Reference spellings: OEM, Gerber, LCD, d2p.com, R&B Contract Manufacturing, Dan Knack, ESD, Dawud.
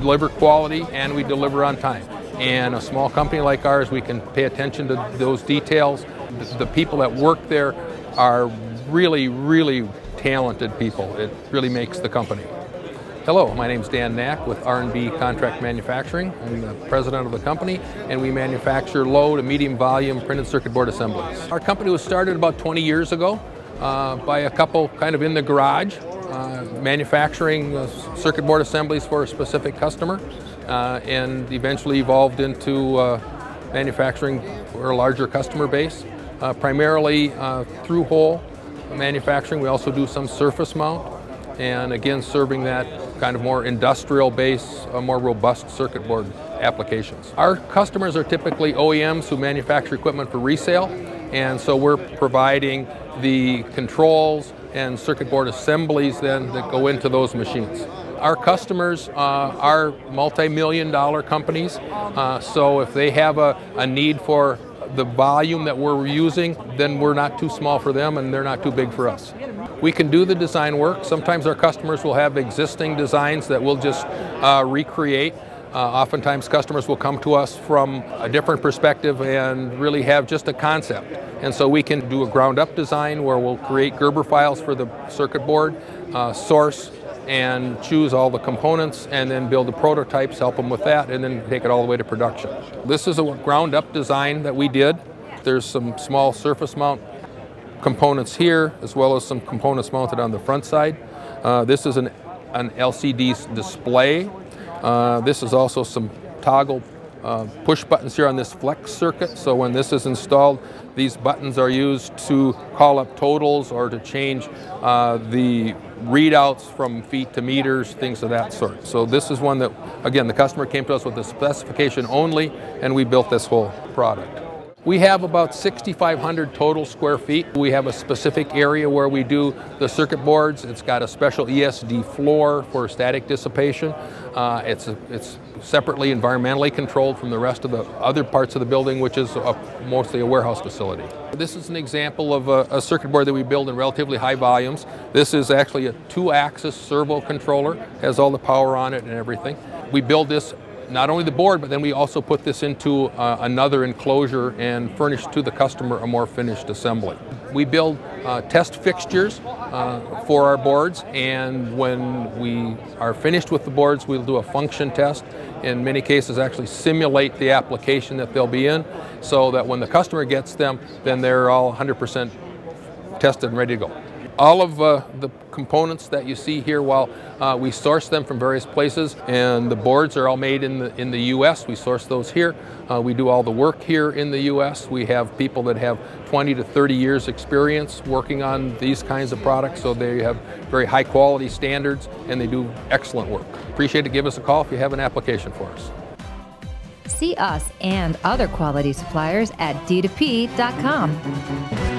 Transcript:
deliver quality and we deliver on time. And a small company like ours, we can pay attention to those details. The people that work there are really, really talented people. It really makes the company. Hello, my name's Dan Knack with R&B Contract Manufacturing. I'm the president of the company, and we manufacture low to medium volume printed circuit board assemblies. Our company was started about 20 years ago by a couple kind of in the garage, manufacturing circuit board assemblies for a specific customer, and eventually evolved into manufacturing for a larger customer base, primarily through-hole manufacturing. We also do some surface mount, and again serving that kind of more industrial base, more robust circuit board applications. Our customers are typically OEMs who manufacture equipment for resale, and so we're providing the controls and circuit board assemblies then that go into those machines. Our customers are multi-million-dollar companies, so if they have a need for the volume that we're using, then we're not too small for them and they're not too big for us. We can do the design work. Sometimes our customers will have existing designs that we'll just recreate. Oftentimes customers will come to us from a different perspective and really have just a concept. And so we can do a ground up design where we'll create Gerber files for the circuit board, source and choose all the components, and then build the prototypes, help them with that, and then take it all the way to production. This is a ground-up design that we did. There's some small surface mount components here, as well as some components mounted on the front side. This is an LCD display. This is also some toggle push buttons here on this flex circuit, so when this is installed, these buttons are used to call up totals or to change the readouts from feet to meters, things of that sort. So this is one that, again, the customer came to us with the specification only, and we built this whole product. We have about 6,500 total square feet. We have a specific area where we do the circuit boards. It's got a special ESD floor for static dissipation. It's separately environmentally controlled from the rest of the other parts of the building, which is mostly a warehouse facility. This is an example of a circuit board that we build in relatively high volumes. This is actually a 2-axis servo controller, has all the power on it and everything. We build this, not only the board, but then we also put this into another enclosure and furnish to the customer a more finished assembly. We build test fixtures for our boards, and when we are finished with the boards, we'll do a function test. In many cases, actually simulate the application that they'll be in, so that when the customer gets them, then they're all 100% tested and ready to go. All of the components that you see here, while we source them from various places, and the boards are all made in the U.S. We source those here. We do all the work here in the U.S. We have people that have 20 to 30 years experience working on these kinds of products, so they have very high quality standards and they do excellent work. Appreciate it. Give us a call if you have an application for us. See us and other quality suppliers at d2p.com.